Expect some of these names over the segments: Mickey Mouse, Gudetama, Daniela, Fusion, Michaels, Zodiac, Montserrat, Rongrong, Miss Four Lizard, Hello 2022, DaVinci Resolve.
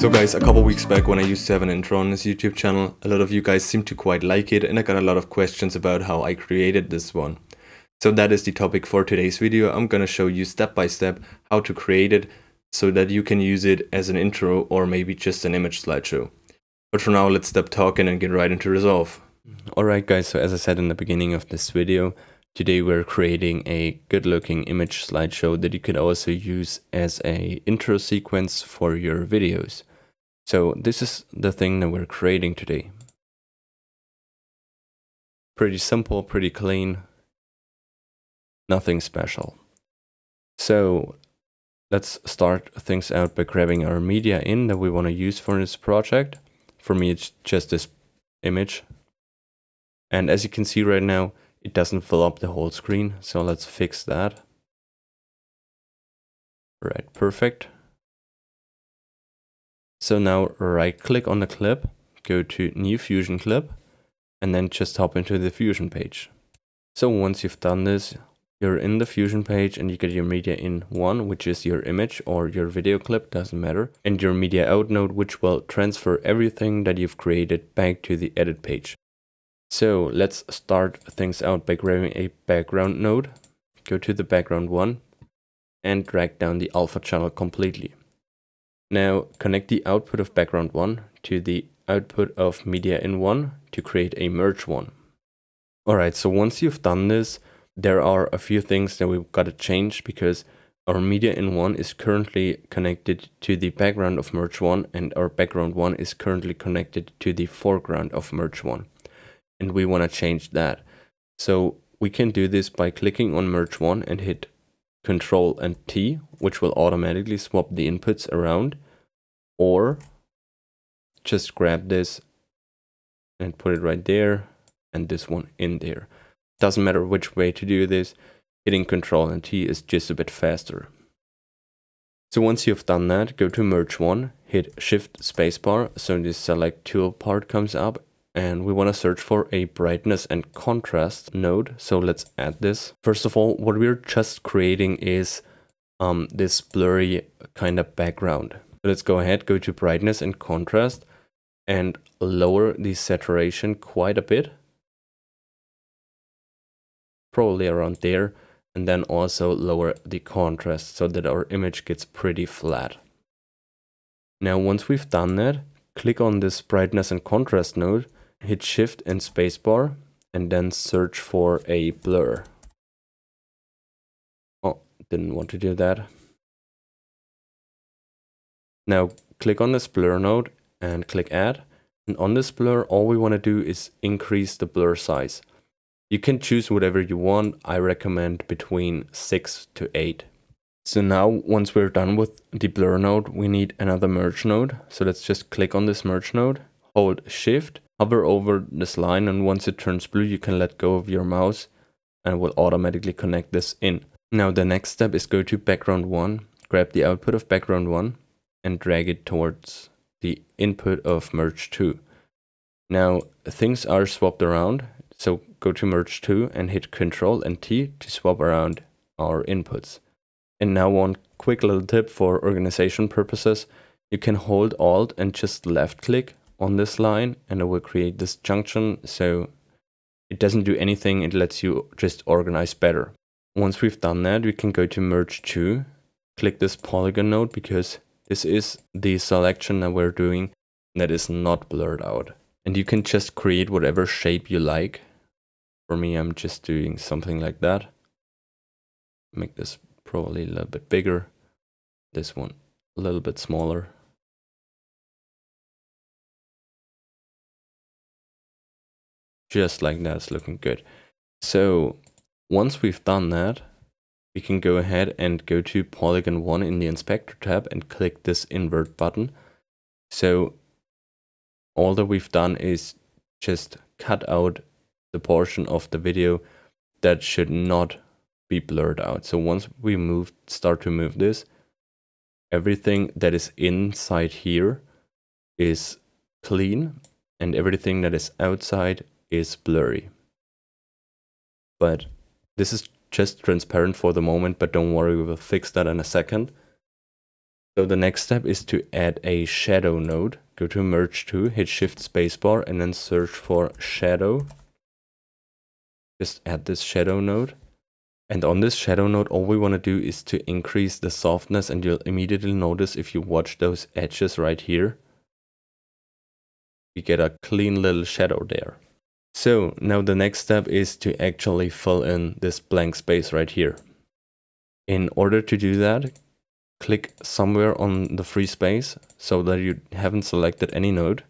So guys, a couple weeks back when I used to have an intro on this YouTube channel, a lot of you guys seemed to quite like it and I got a lot of questions about how I created this one. So that is the topic for today's video. I'm gonna show you step by step how to create it so that you can use it as an intro or maybe just an image slideshow. But for now, let's stop talking and get right into Resolve. Alright guys, so as I said in the beginning of this video, today we're creating a good looking image slideshow that you can also use as an intro sequence for your videos. So this is the thing that we're creating today. Pretty simple, pretty clean, nothing special. So let's start things out by grabbing our media in that we want to use for this project. For me, it's just this image. And as you can see right now, it doesn't fill up the whole screen. So let's fix that. Right, perfect. So now right click on the clip, go to new Fusion clip, and then just hop into the Fusion page. So once you've done this, you're in the Fusion page and you get your media in one, which is your image or your video clip, doesn't matter, and your media out node, which will transfer everything that you've created back to the edit page. So let's start things out by grabbing a background node, go to the background one, and drag down the alpha channel completely. Now connect the output of background 1 to the output of media in 1 to create a merge one. Alright, so once you've done this, there are a few things that we've got to change because our media in 1 is currently connected to the background of merge one and our background 1 is currently connected to the foreground of merge one. And we want to change that. So we can do this by clicking on merge one and hit Control and T, which will automatically swap the inputs around, or just grab this and put it right there and this one in there. Doesn't matter which way to do this, hitting Control and T is just a bit faster. So once you've done that, go to merge one, hit Shift Spacebar, so this select tool part comes up, and we want to search for a brightness and contrast node. So let's add this. First of all, what we're just creating is this blurry kind of background. So let's go ahead, go to brightness and contrast and lower the saturation quite a bit. Probably around there. And then also lower the contrast so that our image gets pretty flat. Now, once we've done that, click on this brightness and contrast node, hit Shift and Spacebar, and then search for a blur. Oh, didn't want to do that. Now click on this blur node and click Add. And on this blur, all we want to do is increase the blur size. You can choose whatever you want. I recommend between 6 to 8. So now once we're done with the blur node, we need another merge node. So let's just click on this merge node, hold Shift, hover over this line, and once it turns blue, you can let go of your mouse and it will automatically connect this in. Now the next step is go to background 1, grab the output of background 1 and drag it towards the input of merge 2. Now things are swapped around, so go to merge 2 and hit Control and T to swap around our inputs. And now one quick little tip for organization purposes, you can hold Alt and just left click on this line and it will create this junction. So it doesn't do anything, it lets you just organize better. Once we've done that, we can go to merge 2, click this polygon node because this is the selection that we're doing that is not blurred out. And you can just create whatever shape you like. For me, I'm just doing something like that. Make this probably a little bit bigger, this one a little bit smaller. Just like that, it's looking good. So once we've done that, we can go ahead and go to Polygon 1 in the Inspector tab and click this Invert button. So all that we've done is just cut out the portion of the video that should not be blurred out. So once we start to move this, everything that is inside here is clean and everything that is outside is blurry. But this is just transparent for the moment, but don't worry, we will fix that in a second. So the next step is to add a shadow node. Go to merge to, hit shift spacebar and then search for shadow. Just add this shadow node. And on this shadow node, all we want to do is to increase the softness, and you'll immediately notice if you watch those edges right here, we get a clean little shadow there. So now the next step is to actually fill in this blank space right here. In order to do that, click somewhere on the free space so that you haven't selected any node.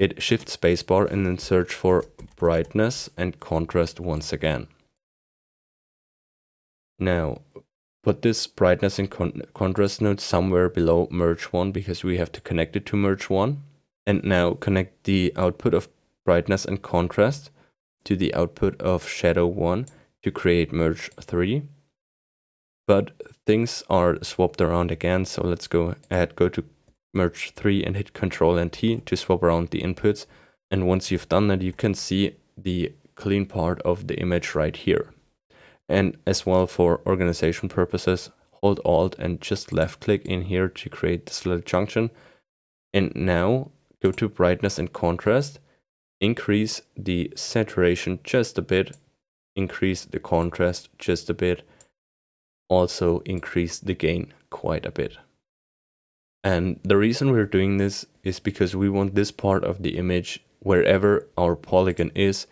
Hit shift spacebar and then search for brightness and contrast once again. Now put this brightness and contrast node somewhere below merge one, because we have to connect it to merge one. And now connect the output of brightness and contrast to the output of shadow one to create merge three. But things are swapped around again, so let's go to merge three and hit Ctrl and T to swap around the inputs. And once you've done that, you can see the clean part of the image right here. And as well, for organization purposes, hold Alt and just left click in here to create this little junction. And now go to brightness and contrast, increase the saturation just a bit, increase the contrast just a bit, also increase the gain quite a bit. And the reason we're doing this is because we want this part of the image, wherever our polygon is,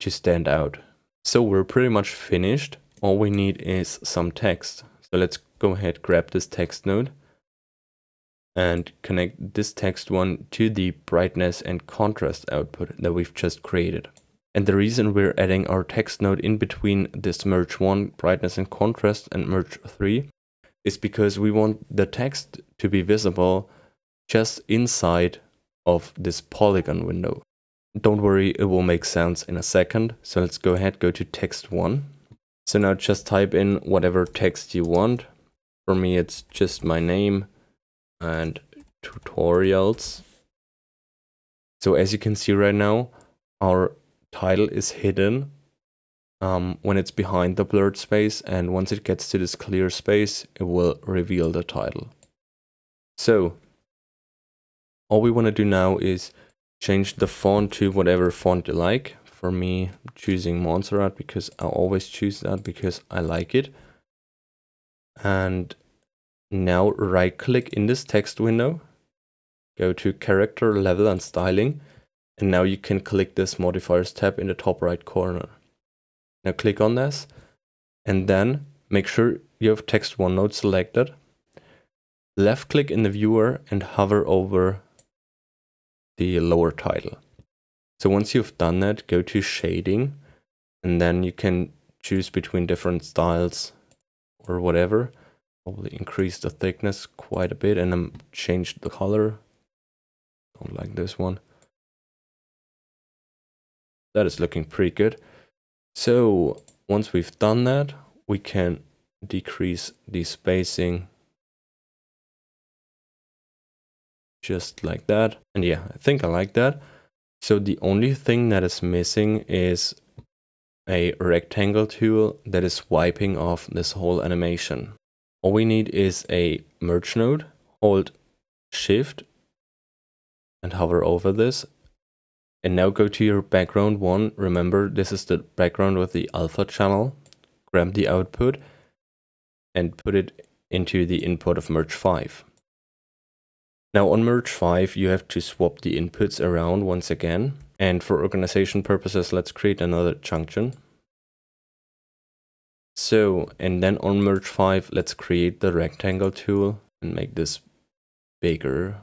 to stand out. So we're pretty much finished. All we need is some text. So let's go ahead, grab this text node and connect this text one to the brightness and contrast output that we've just created. And the reason we're adding our text node in between this merge one, brightness and contrast, and merge three is because we want the text to be visible just inside of this polygon window. Don't worry, it will make sense in a second. So let's go ahead, go to text one. So now just type in whatever text you want. For me, it's just my name and tutorials. So as you can see right now, our title is hidden when it's behind the blurred space. And once it gets to this clear space, it will reveal the title. So all we want to do now is change the font to whatever font you like. For me, I'm choosing Montserrat because I always choose that because I like it. And now right click in this text window, go to character, level and styling. And now you can click this modifiers tab in the top right corner. Now click on this and then make sure you have text one node selected. Left click in the viewer and hover over the lower title. So once you've done that, go to shading and then you can choose between different styles or whatever. Probably increase the thickness quite a bit and then change the color. Don't like this one. That is looking pretty good. So once we've done that, we can decrease the spacing just like that. And yeah, I think I like that. So the only thing that is missing is a rectangle tool that is wiping off this whole animation. All we need is a merge node. Hold shift and hover over this. And now go to your background one. Remember, this is the background with the alpha channel. Grab the output and put it into the input of merge five. Now on merge 5, you have to swap the inputs around once again. And for organization purposes, let's create another junction. So, and then on merge 5, let's create the rectangle tool and make this bigger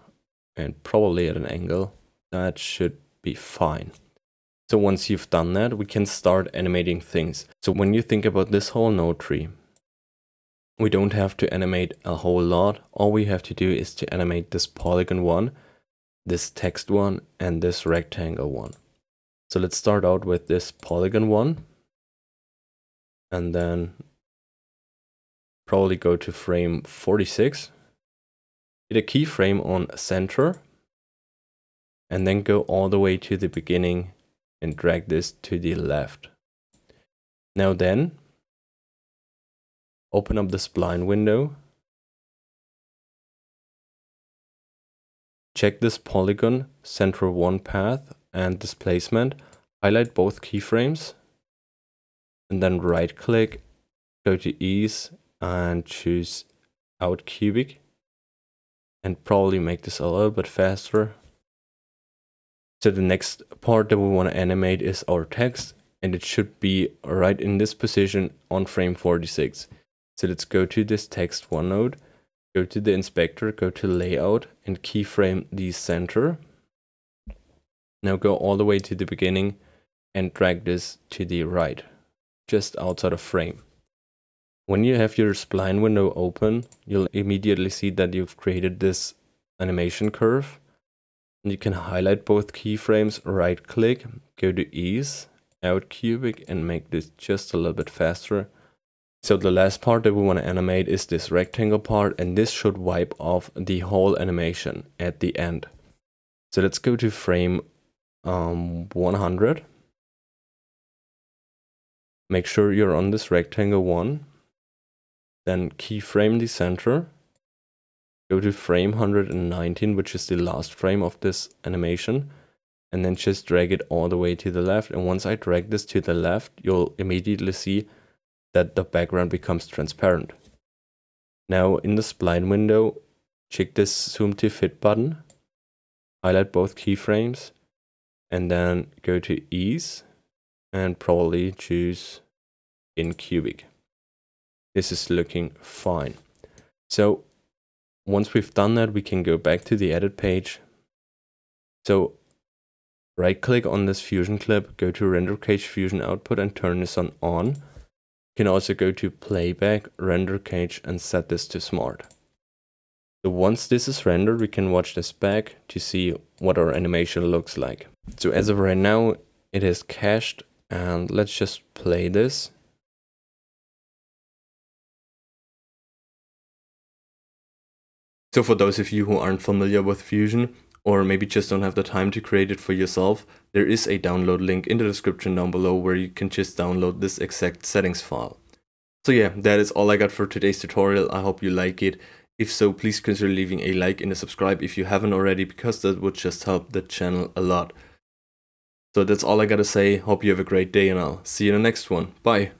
and probably at an angle. That should be fine. So once you've done that, we can start animating things. So when you think about this whole node tree, we don't have to animate a whole lot. All we have to do is to animate this polygon one, this text one, and this rectangle one. So let's start out with this polygon one. And then probably go to frame 46. Hit a keyframe on center. And then go all the way to the beginning and drag this to the left. Now then, open up the spline window Check this polygon, center one path and displacement, highlight both keyframes, and then right click, go to ease and choose out cubic, and probably make this a little bit faster. So the next part that we want to animate is our text, and it should be right in this position on frame 46. So let's go to this text one node, go to the inspector, go to layout and keyframe the center. Now go all the way to the beginning and drag this to the right, just outside of frame. When you have your spline window open, you'll immediately see that you've created this animation curve. You can highlight both keyframes, right click, go to ease, out cubic, and make this just a little bit faster. So the last part that we want to animate is this rectangle part, and this should wipe off the whole animation at the end. So let's go to frame 100. Make sure you're on this rectangle one. Then keyframe the center. Go to frame 119, which is the last frame of this animation, and then just drag it all the way to the left. And once I drag this to the left, you'll immediately see that the background becomes transparent. Now in the spline window, check this zoom to fit button, highlight both keyframes, and then go to ease and probably choose in cubic. This is looking fine. So once we've done that, we can go back to the edit page. So right click on this Fusion clip, go to render cage Fusion output and turn this on. You can also go to playback, render cage, and set this to smart. So once this is rendered, we can watch this back to see what our animation looks like. So as of right now, it is cached, and let's just play this. So for those of you who aren't familiar with Fusion, or maybe just don't have the time to create it for yourself, there is a download link in the description down below where you can just download this exact settings file. So yeah, that is all I got for today's tutorial. I hope you like it. If so, please consider leaving a like and a subscribe if you haven't already, because that would just help the channel a lot. So that's all I gotta say. Hope you have a great day, and I'll see you in the next one. Bye!